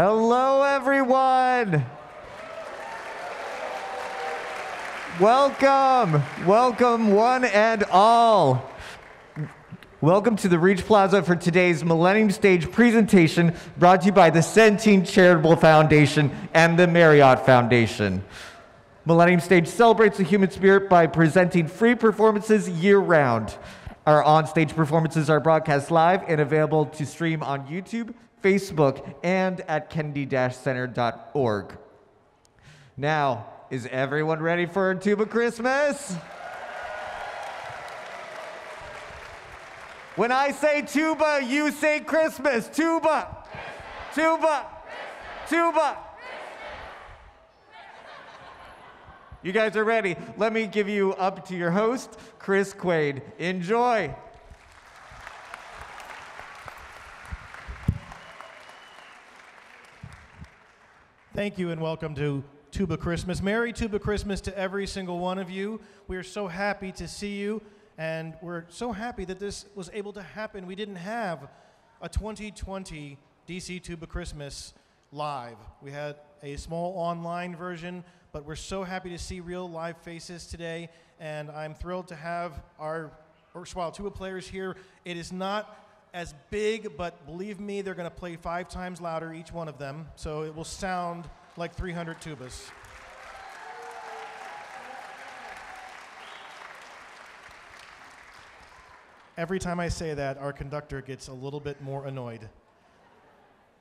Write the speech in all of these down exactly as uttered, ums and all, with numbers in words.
Hello, everyone. Welcome, welcome one and all. Welcome to the Reach Plaza for today's Millennium Stage presentation, brought to you by the Sentinel Charitable Foundation and the Marriott Foundation. Millennium Stage celebrates the human spirit by presenting free performances year-round. Our on-stage performances are broadcast live and available to stream on YouTube, Facebook, and at kennedy dash center dot org. Now, is everyone ready for Tuba Christmas? When I say tuba, you say Christmas. Tuba. Christmas. Tuba. Christmas. Tuba. Christmas. You guys are ready. Let me give you up to your host, Chris Quaid. Enjoy. Thank you and welcome to Tuba Christmas. Merry Tuba Christmas to every single one of you. We are so happy to see you, and we're so happy that this was able to happen. We didn't have a twenty twenty D C Tuba Christmas live. We had a small online version, but we're so happy to see real live faces today, and I'm thrilled to have our erstwhile tuba players here. It is not as big, but believe me, they're going to play five times louder, each one of them, so it will sound like three hundred tubas. Every time I say that, our conductor gets a little bit more annoyed.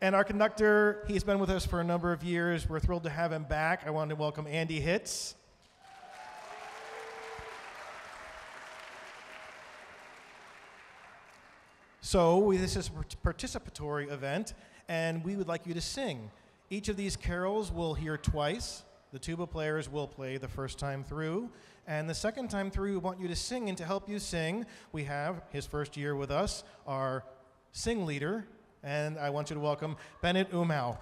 And our conductor, he's been with us for a number of years. We're thrilled to have him back. I want to welcome Andy Hitz. So we, this is a participatory event, and we would like you to sing. Each of these carols we'll hear twice. The tuba players will play the first time through. And the second time through, we want you to sing. And to help you sing, we have, his first year with us, our sing leader. And I want you to welcome Bennett Umau.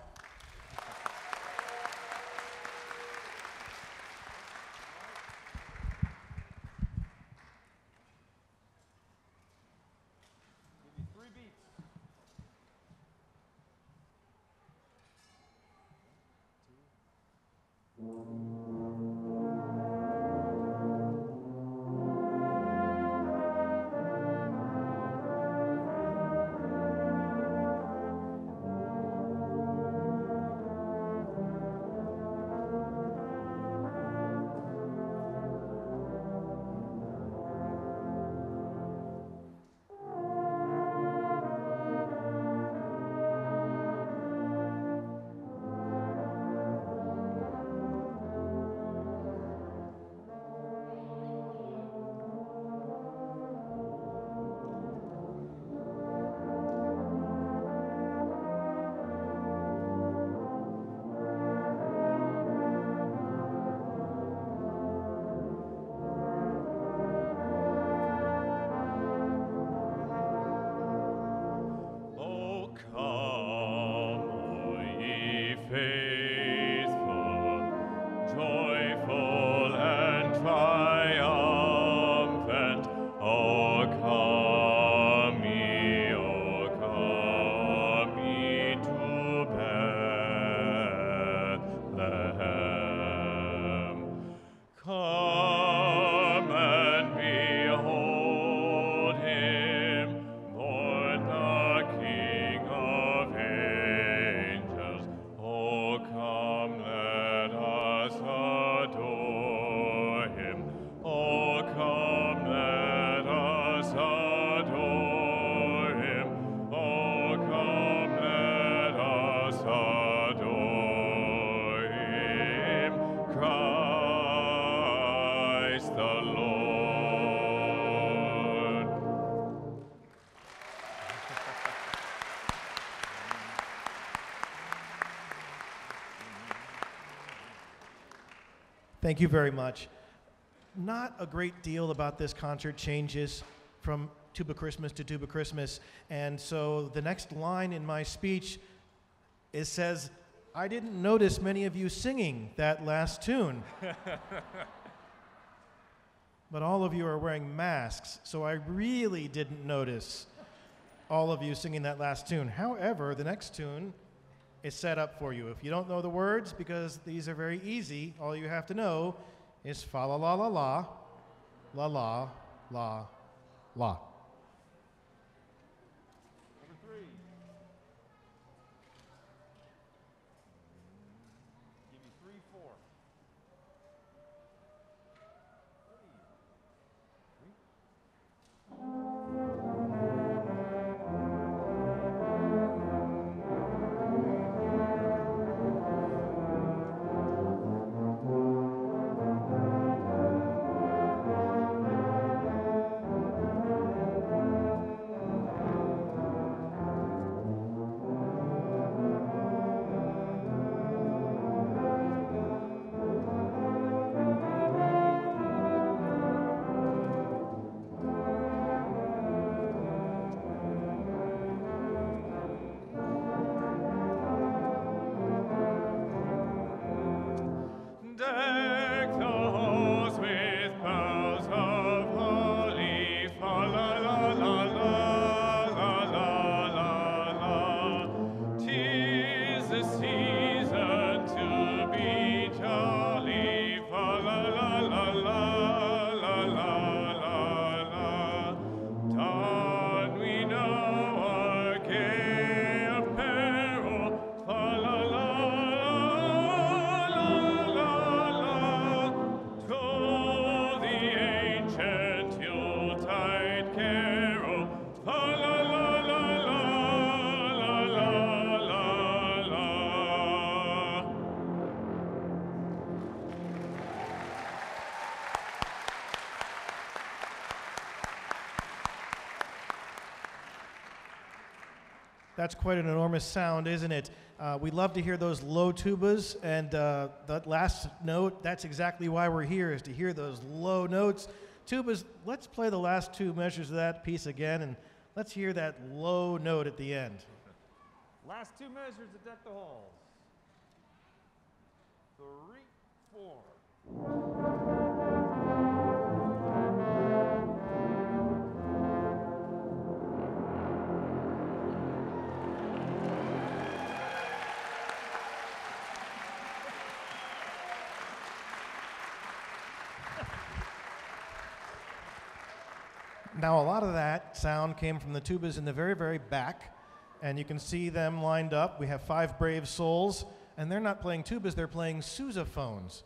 Thank you very much. Not a great deal about this concert changes from Tuba Christmas to Tuba Christmas, and so the next line in my speech, it says, I didn't notice many of you singing that last tune. But all of you are wearing masks, so I really didn't notice all of you singing that last tune. However, the next tune is set up for you. If you don't know the words, because these are very easy, all you have to know is fa la la la la, la la la la. That's quite an enormous sound, isn't it? Uh, we love to hear those low tubas, and uh, that last note, that's exactly why we're here, is to hear those low notes. Tubas, let's play the last two measures of that piece again, and let's hear that low note at the end. Last two measures to deck the halls. Three, four. Now, a lot of that sound came from the tubas in the very, very back, and you can see them lined up. We have five brave souls, and they're not playing tubas, they're playing sousaphones.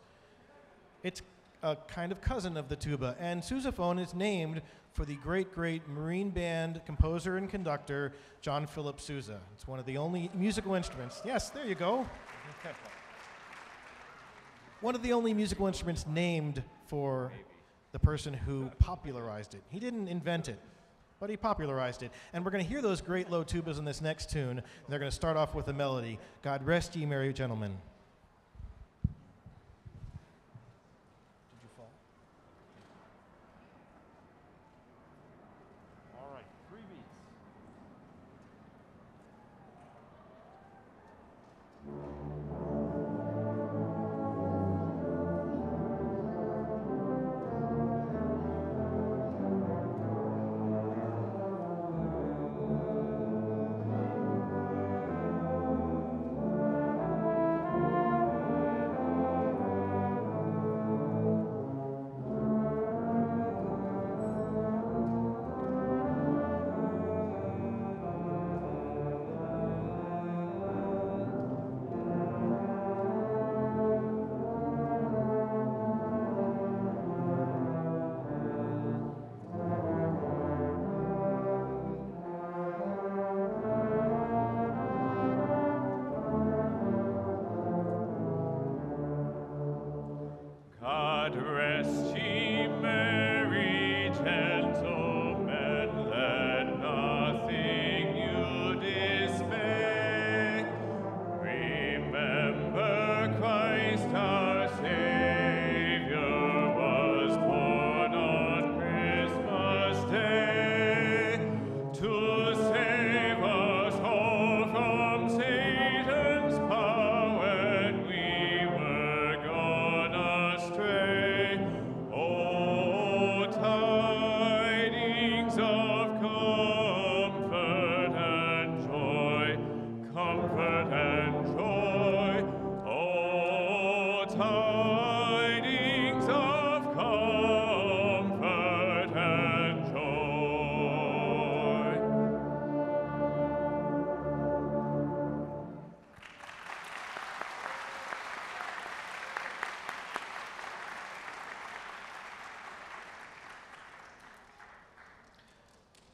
It's a kind of cousin of the tuba, and sousaphone is named for the great, great Marine Band composer and conductor, John Philip Sousa. It's one of the only musical instruments. Yes, there you go. One of the only musical instruments named for the person who popularized it. He didn't invent it, but he popularized it. And we're going to hear those great low tubas in this next tune. And they're going to start off with a melody, God Rest Ye Merry Gentlemen. Did you fall? All right, three beats.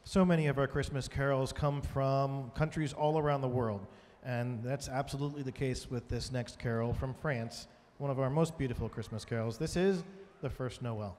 so many of our Christmas carols come from countries all around the world, and that's absolutely the case with this next carol from France, one of our most beautiful Christmas carols. This is The First Noel.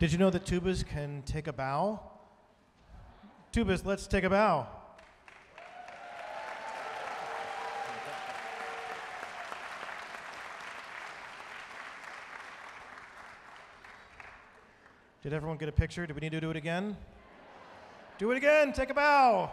Did you know that tubas can take a bow? Tubas, let's take a bow. Did everyone get a picture? Do we need to do it again? Do it again, take a bow.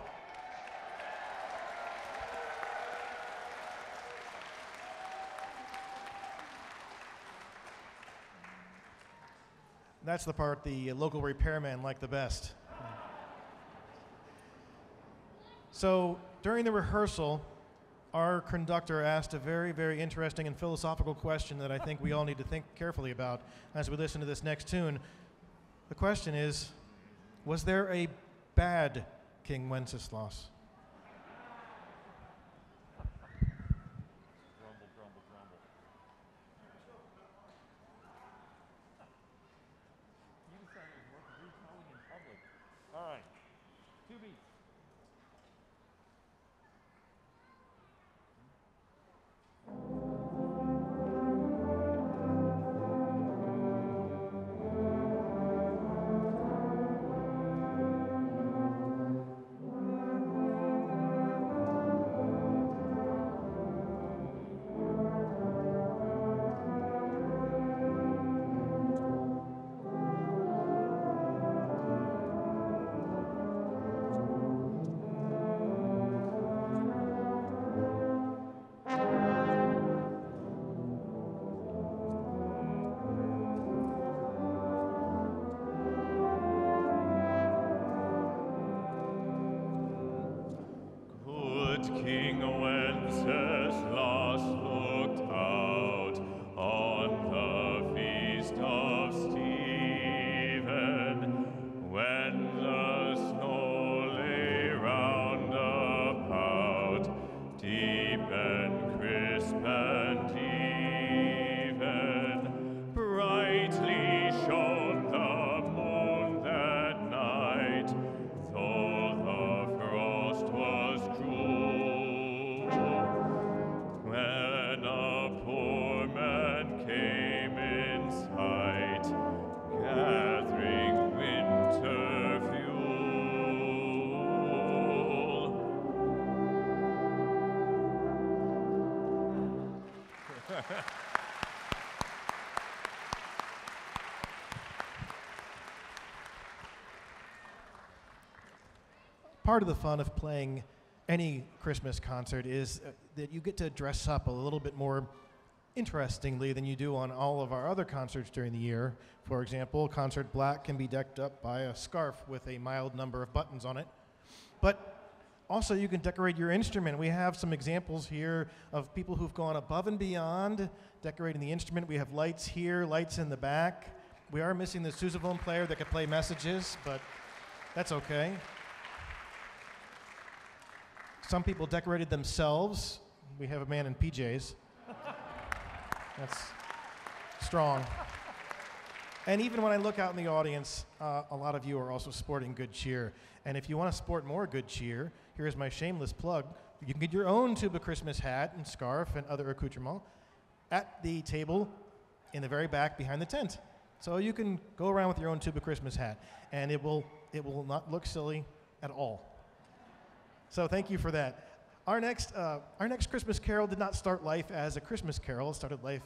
That's the part the local repairman liked the best. So during the rehearsal, our conductor asked a very, very interesting and philosophical question that I think we all need to think carefully about as we listen to this next tune. The question is, was there a bad King Wenceslas? Part of the fun of playing any Christmas concert is uh, that you get to dress up a little bit more interestingly than you do on all of our other concerts during the year. For example, Concert Black can be decked up by a scarf with a mild number of buttons on it. But also you can decorate your instrument. We have some examples here of people who've gone above and beyond decorating the instrument. We have lights here, lights in the back. We are missing the sousaphone player that could play messages, but that's okay. Some people decorated themselves. We have a man in P Js. That's strong. And even when I look out in the audience, uh, a lot of you are also sporting good cheer. And if you want to sport more good cheer, here's my shameless plug. You can get your own tuba Christmas hat and scarf and other accoutrement at the table in the very back behind the tent. So you can go around with your own tuba Christmas hat, and it will, it will not look silly at all. So thank you for that. Our next, uh, our next Christmas carol did not start life as a Christmas carol. It started life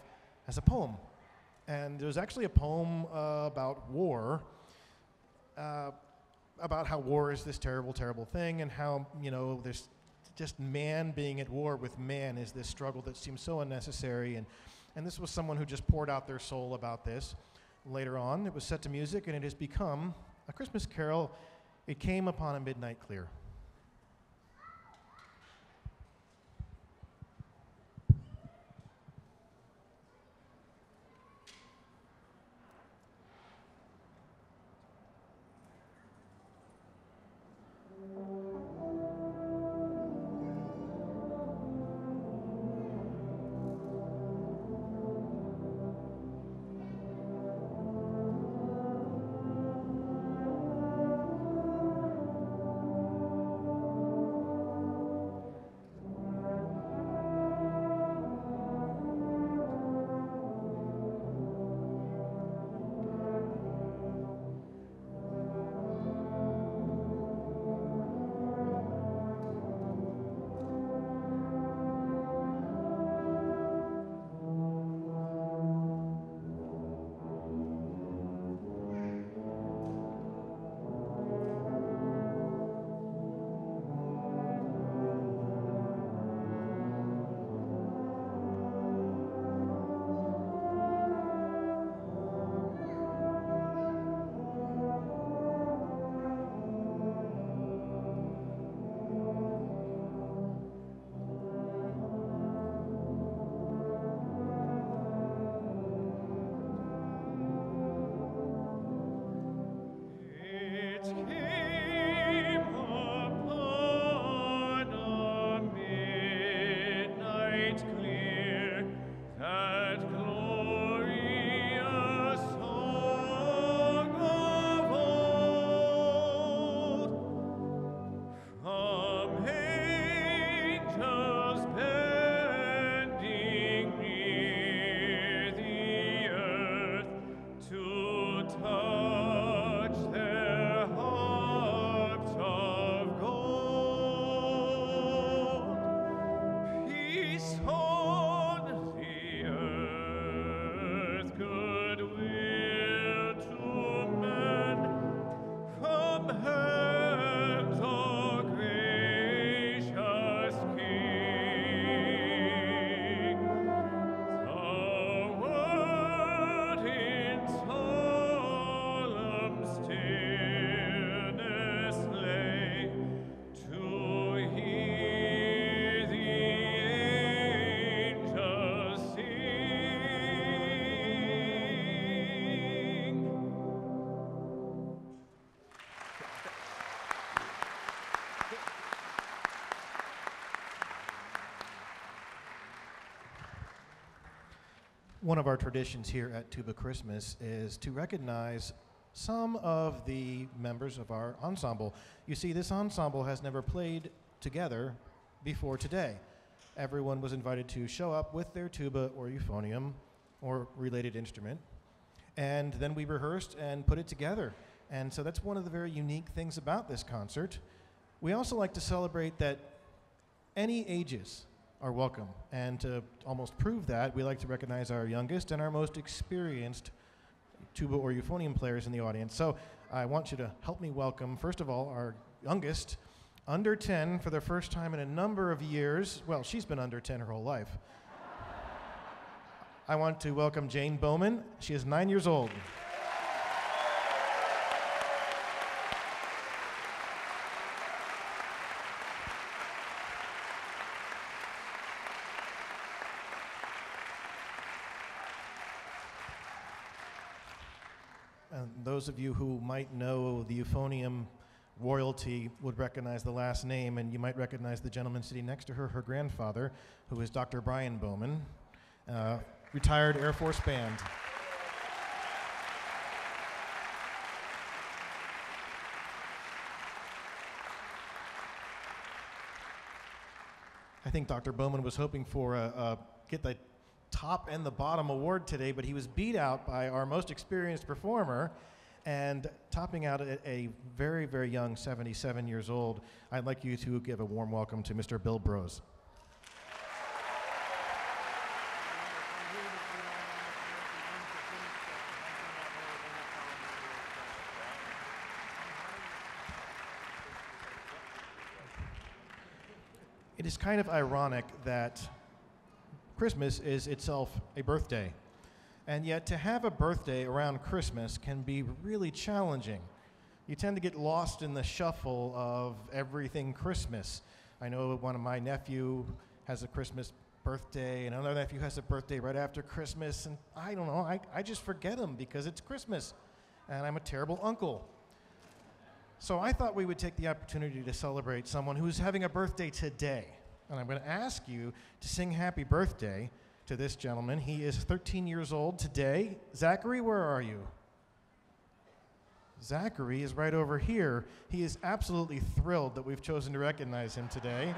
as a poem. And it was actually a poem uh, about war, uh, about how war is this terrible, terrible thing, and how, you know, there's just man being at war with man is this struggle that seems so unnecessary. And, and this was someone who just poured out their soul about this. Later on, it was set to music, and it has become a Christmas carol. It came upon a midnight clear. One of our traditions here at Tuba Christmas is to recognize some of the members of our ensemble. You see, this ensemble has never played together before today. Everyone was invited to show up with their tuba or euphonium or related instrument, and then we rehearsed and put it together. And so that's one of the very unique things about this concert. We also like to celebrate that any ages are welcome. And to almost prove that, we like to recognize our youngest and our most experienced tuba or euphonium players in the audience. So I want you to help me welcome, first of all, our youngest, under ten for the first time in a number of years. Well, she's been under ten her whole life. I want to welcome Jane Bowman. She is nine years old. Those of you who might know the euphonium royalty would recognize the last name, and you might recognize the gentleman sitting next to her, her grandfather, who is Doctor Brian Bowman, uh, retired Air Force Band. I think Doctor Bowman was hoping for a, a get the top and the bottom award today, but he was beat out by our most experienced performer, and topping out at a very, very young seventy-seven years old. I'd like you to give a warm welcome to Mister Bill Brose. It is kind of ironic that Christmas is itself a birthday. And yet to have a birthday around Christmas can be really challenging. You tend to get lost in the shuffle of everything Christmas. I know one of my nephew has a Christmas birthday, and another nephew has a birthday right after Christmas, and I don't know, I, I just forget them because it's Christmas, and I'm a terrible uncle. So I thought we would take the opportunity to celebrate someone who's having a birthday today. And I'm going to ask you to sing happy birthday to this gentleman. He is thirteen years old today. Zachary, where are you? Zachary is right over here. He is absolutely thrilled that we've chosen to recognize him today.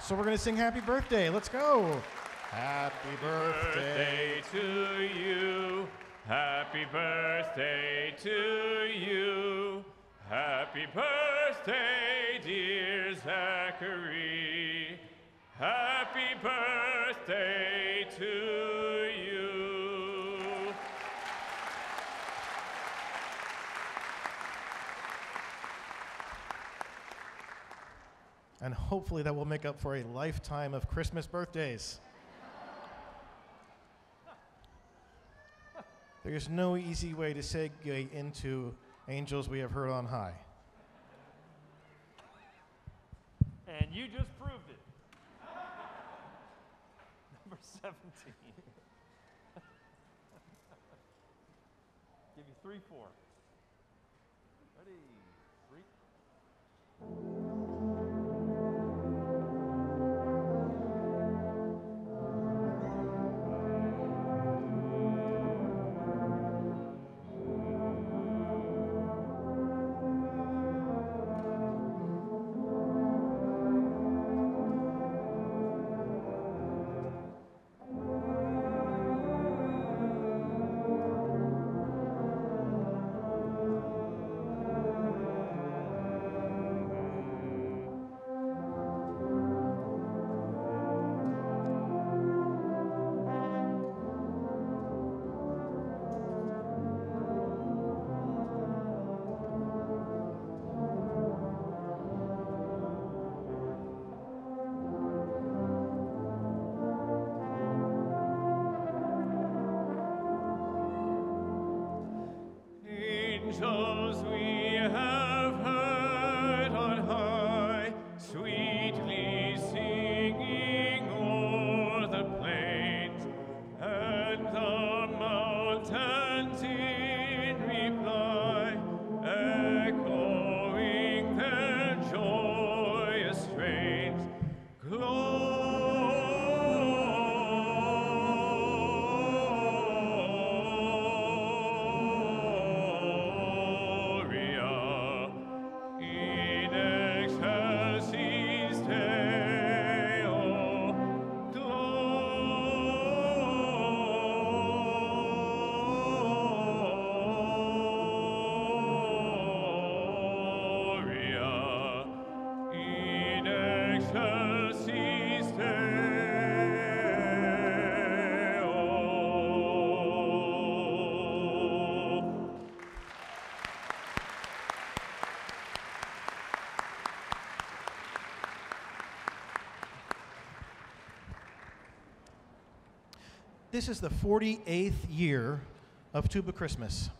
So we're going to sing happy birthday. Let's go. Happy birthday to you. Happy birthday to you. Happy birthday, dear Zachary. Happy birthday to you. And hopefully that will make up for a lifetime of Christmas birthdays. There is no easy way to segue into Angels We Have Heard on High. And you just proved it. Number seventeen. Give you three, four. Ready, three. This is the forty-eighth year of Tuba Christmas.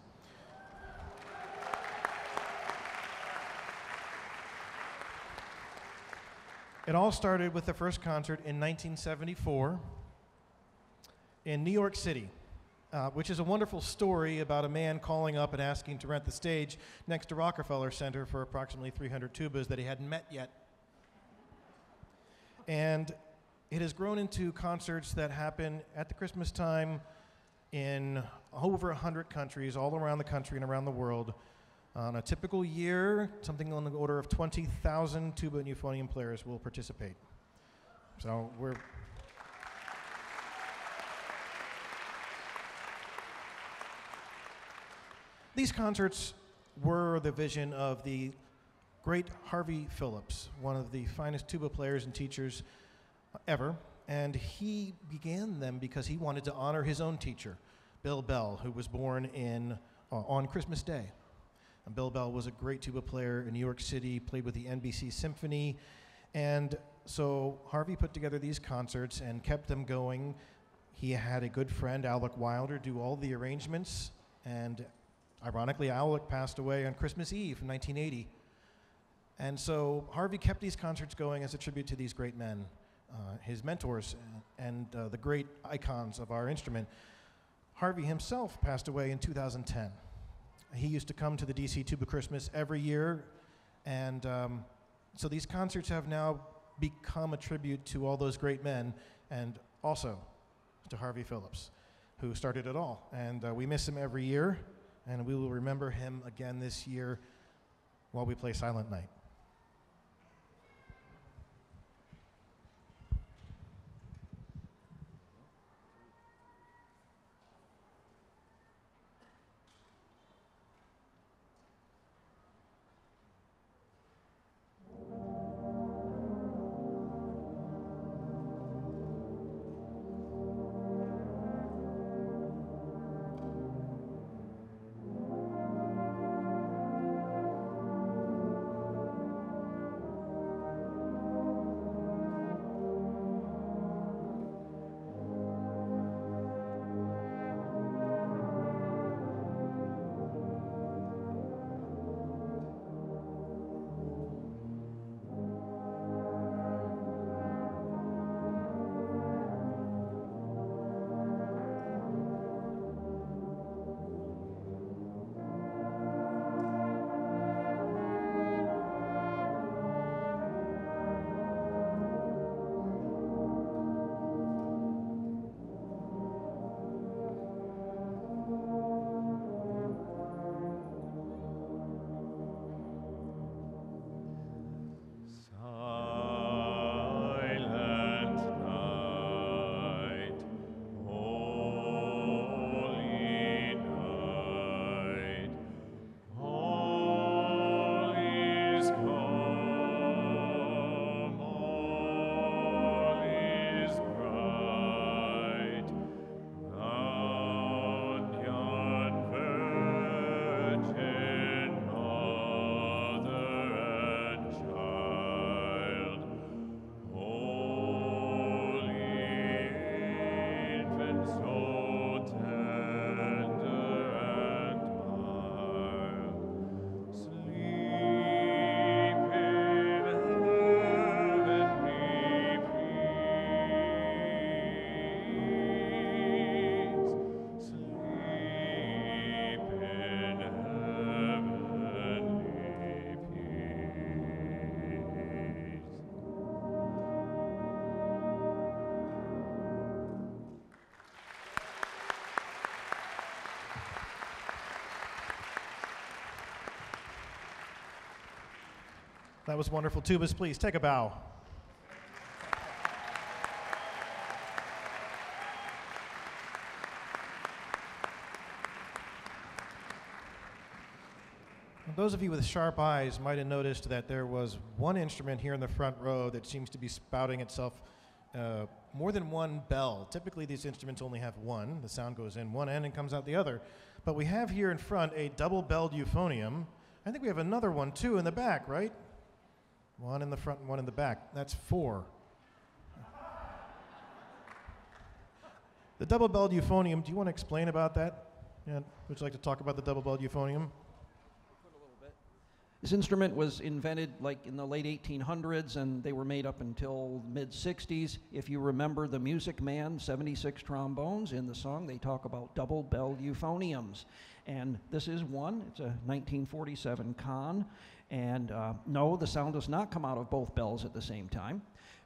It all started with the first concert in nineteen seventy-four in New York City, uh, which is a wonderful story about a man calling up and asking to rent the stage next to Rockefeller Center for approximately three hundred tubas that he hadn't met yet. And it has grown into concerts that happen at the Christmas time in over one hundred countries, all around the country and around the world. On a typical year, something on the order of twenty thousand tuba and euphonium players will participate. So we're... These concerts were the vision of the great Harvey Phillips, one of the finest tuba players and teachers ever, and he began them because he wanted to honor his own teacher, Bill Bell, who was born in, uh, on Christmas Day. And Bill Bell was a great tuba player in New York City, played with the N B C Symphony. And so Harvey put together these concerts and kept them going. He had a good friend, Alec Wilder, do all the arrangements. And ironically, Alec passed away on Christmas Eve in nineteen eighty. And so Harvey kept these concerts going as a tribute to these great men, uh, his mentors, and uh, the great icons of our instrument. Harvey himself passed away in two thousand ten. He used to come to the D C Tuba Christmas every year, and um, so these concerts have now become a tribute to all those great men, and also to Harvey Phillips, who started it all. And uh, we miss him every year, and we will remember him again this year while we play Silent Night. That was wonderful. Tubas, please take a bow. Those of you with sharp eyes might have noticed that there was one instrument here in the front row that seems to be spouting itself uh, more than one bell. Typically, these instruments only have one. The sound goes in one end and comes out the other. But we have here in front a double-belled euphonium. I think we have another one, too, in the back, right? One in the front and one in the back. That's four. The double-belled euphonium, do you want to explain about that? And would you like to talk about the double-belled euphonium? This instrument was invented like in the late eighteen hundreds, and they were made up until mid sixties. If you remember the Music Man, seventy-six trombones, in the song they talk about double-belled euphoniums. And this is one. It's a nineteen forty-seven Kahn. And uh, no, the sound does not come out of both bells at the same time.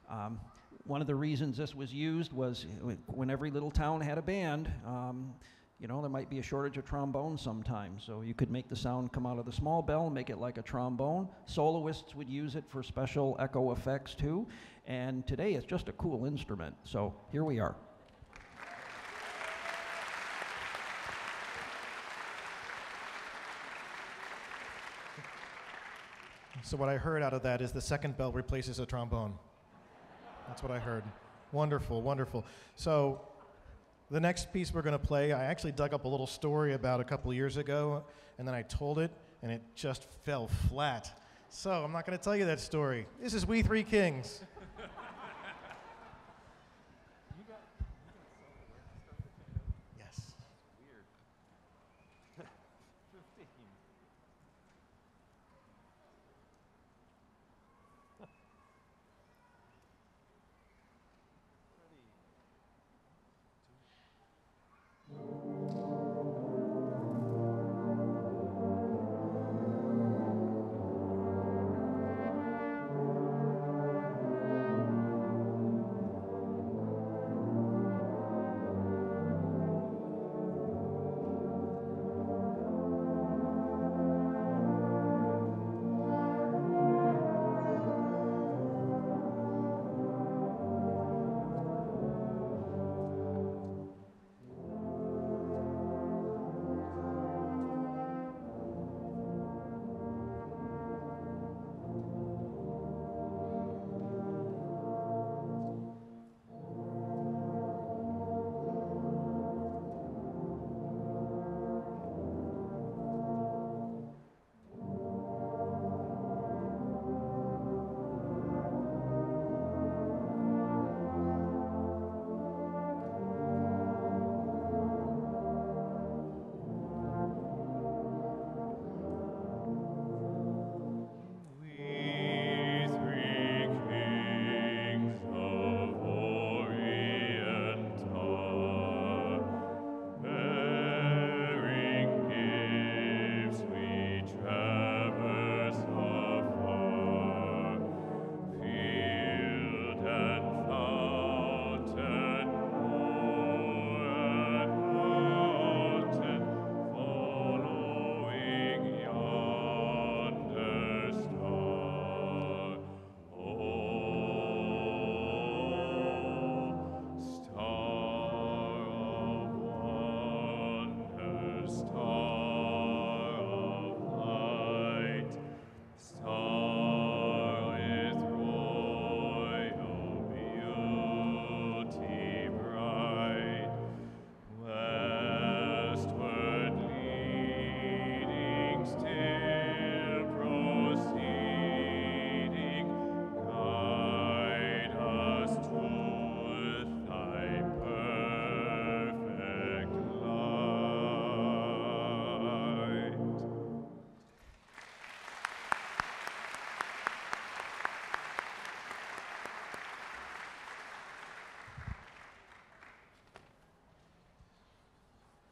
Um, one of the reasons this was used was when every little town had a band, um, you know, there might be a shortage of trombones sometimes, so you could make the sound come out of the small bell, make it like a trombone. Soloists would use it for special echo effects too, and today it's just a cool instrument, so here we are. So what I heard out of that is the second bell replaces a trombone. That's what I heard. Wonderful, wonderful. So the next piece we're going to play, I actually dug up a little story about a couple of years ago, and then I told it, and it just fell flat. So I'm not going to tell you that story. This is We Three Kings. Yes. Weird.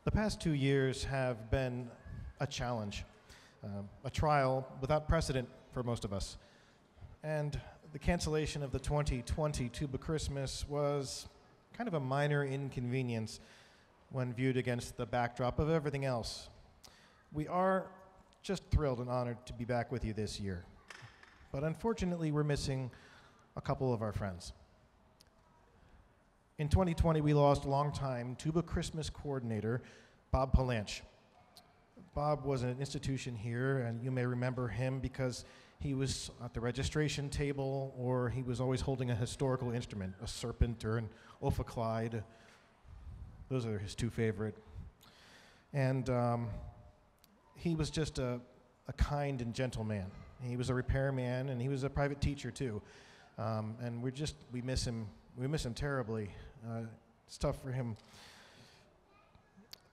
The past two years have been a challenge, uh, a trial without precedent for most of us. And the cancellation of the twenty twenty Tuba Christmas was kind of a minor inconvenience when viewed against the backdrop of everything else. We are just thrilled and honored to be back with you this year. But unfortunately, we're missing a couple of our friends. In twenty twenty, we lost longtime Tuba Christmas coordinator, Bob Palanch. Bob was an institution here, and you may remember him because he was at the registration table, or he was always holding a historical instrument, a serpent or an ophicleide. Those are his two favorite. And um, he was just a, a kind and gentle man. He was a repairman, and he was a private teacher too. Um, and we're just, we miss him, we miss him terribly. Uh, it's tough for him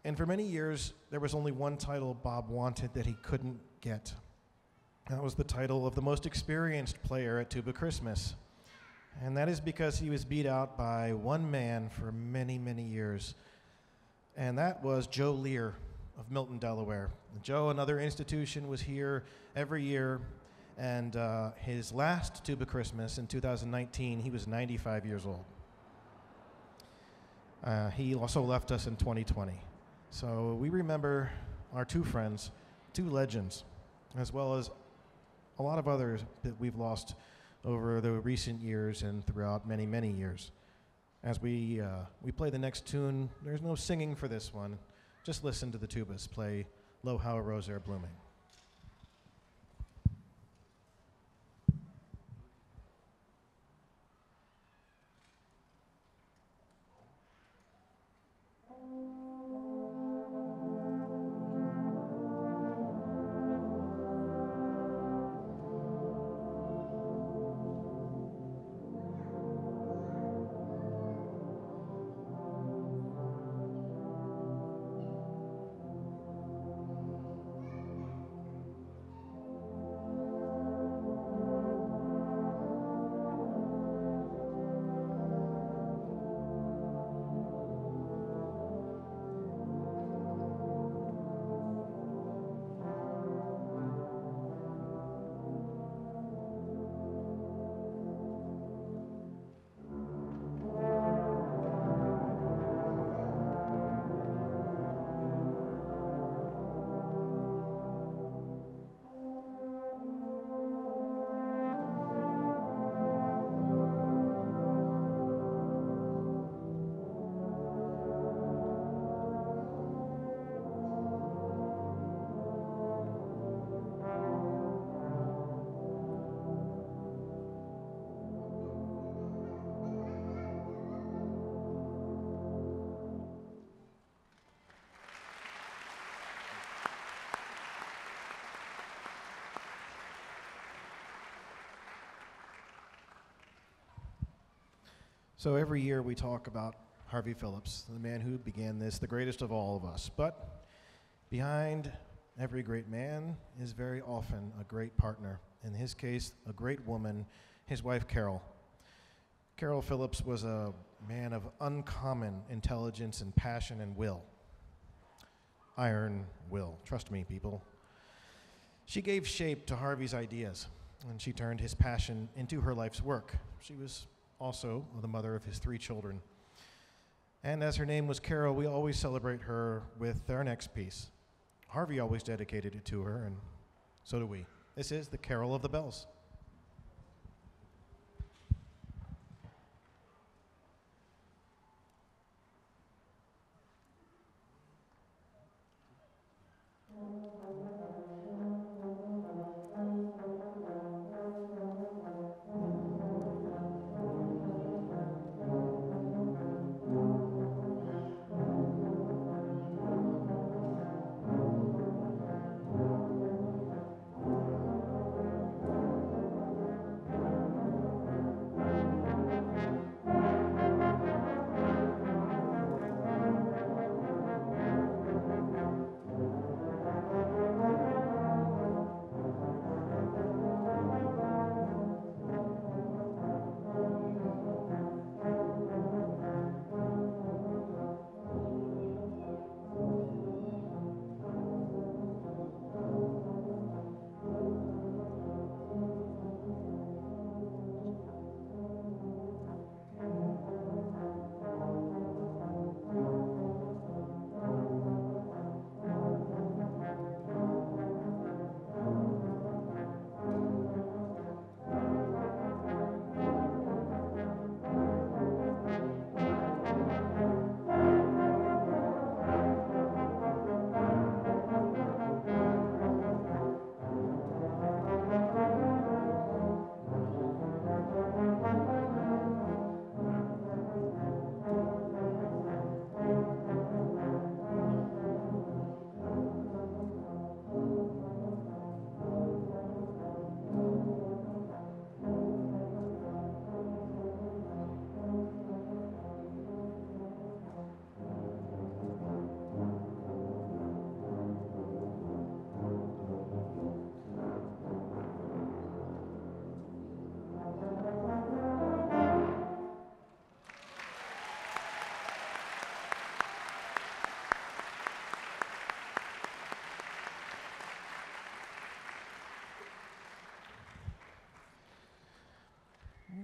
And for many years, there was only one title Bob wanted that he couldn't get. That was the title of the most experienced player at Tuba Christmas. And that is because he was beat out by one man for many, many years. And that was Joe Lear of Milton, Delaware. Joe, another institution, was here every year. And uh, his last Tuba Christmas in two thousand nineteen, he was ninety-five years old. Uh, he also left us in twenty twenty. So we remember our two friends, two legends, as well as a lot of others that we've lost over the recent years and throughout many, many years. As we, uh, we play the next tune, there's no singing for this one. Just listen to the tubas play "Lo How a Rose Are Blooming." So every year we talk about Harvey Phillips, the man who began this, the greatest of all of us. But behind every great man is very often a great partner. In his case, a great woman, his wife Carol. Carol Phillips was a man of uncommon intelligence and passion and will. Iron will, trust me, people. She gave shape to Harvey's ideas, and she turned his passion into her life's work. She was also the mother of his three children. And as her name was Carol, we always celebrate her with our next piece. Harvey always dedicated it to her, and so do we. This is the Carol of the Bells.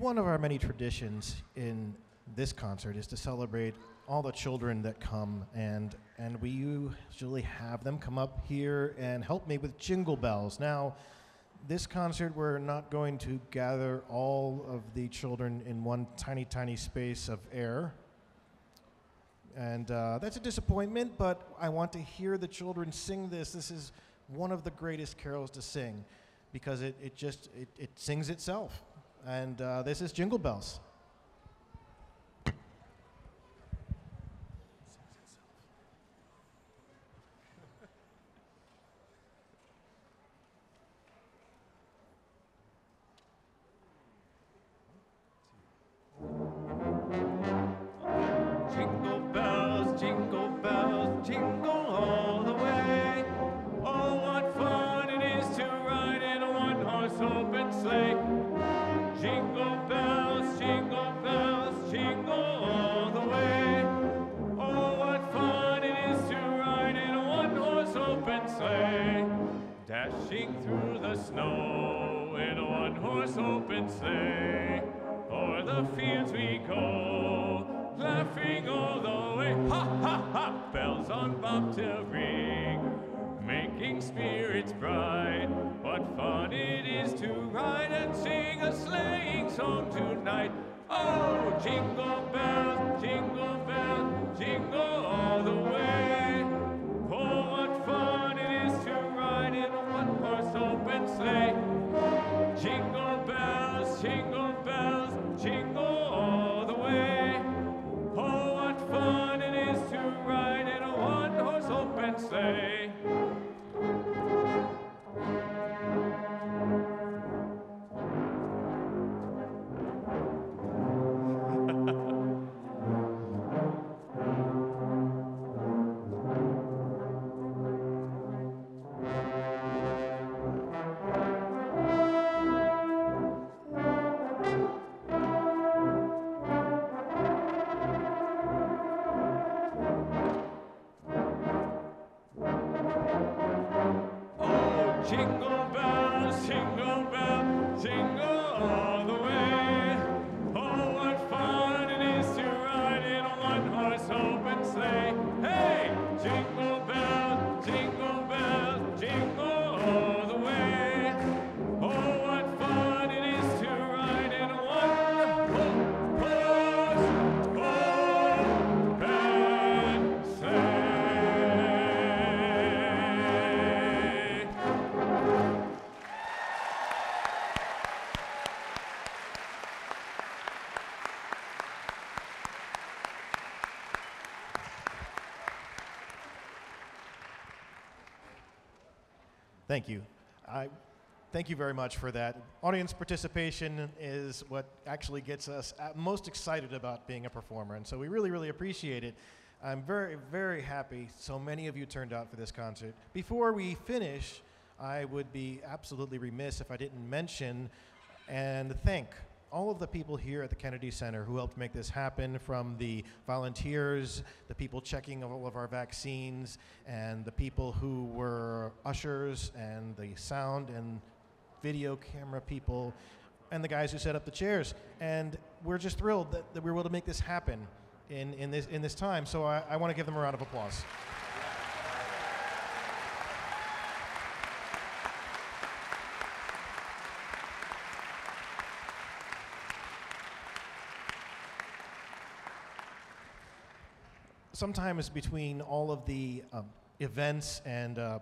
one of our many traditions in this concert is to celebrate all the children that come, and and we usually have them come up here and help me with Jingle Bells. Now, this concert, we're not going to gather all of the children in one tiny, tiny space of air. And uh, that's a disappointment, but I want to hear the children sing this. This is one of the greatest carols to sing, because it, it just, it, it sings itself. And uh, this is Jingle Bells. Thank you. I thank you very much for that. Audience participation is what actually gets us most excited about being a performer, and so we really, really appreciate it. I'm very, very happy so many of you turned out for this concert. Before we finish, I would be absolutely remiss if I didn't mention and thank all of the people here at the Kennedy Center who helped make this happen, from the volunteers, the people checking all of our vaccines, and the people who were ushers, and the sound and video camera people, and the guys who set up the chairs. And we're just thrilled that, that we were able to make this happen in, in, this, in this time. So I, I want to give them a round of applause. Sometimes between all of the um, events and uh,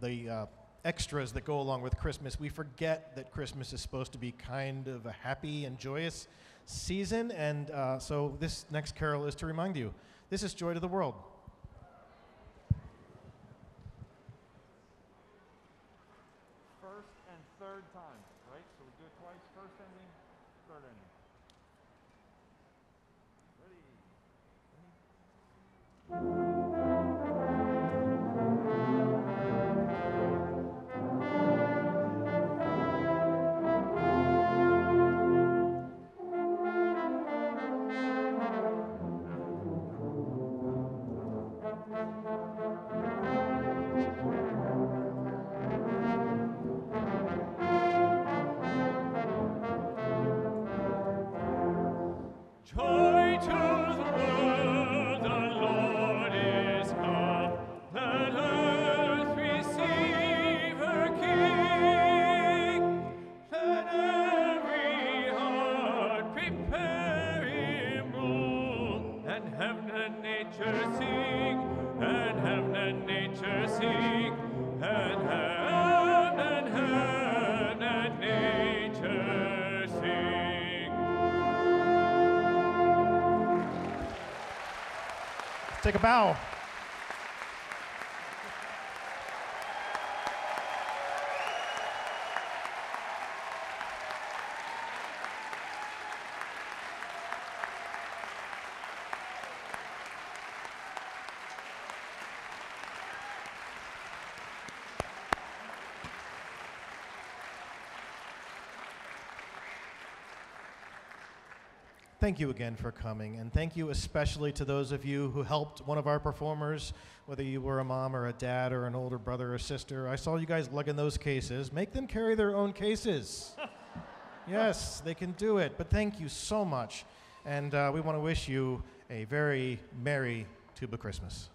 the, the uh, extras that go along with Christmas, we forget that Christmas is supposed to be kind of a happy and joyous season, and uh, so this next carol is to remind you. This is Joy to the World. First and third time, right? So we do it twice, first ending, third ending. Thank you. nature sing, and heaven and nature sing, and heaven and heaven and nature sing. Take a bow. Thank you again for coming, and thank you especially to those of you who helped one of our performers, whether you were a mom or a dad or an older brother or sister. I saw you guys lugging those cases. Make them carry their own cases. Yes, they can do it, but thank you so much. And uh, we want to wish you a very merry tuba Christmas.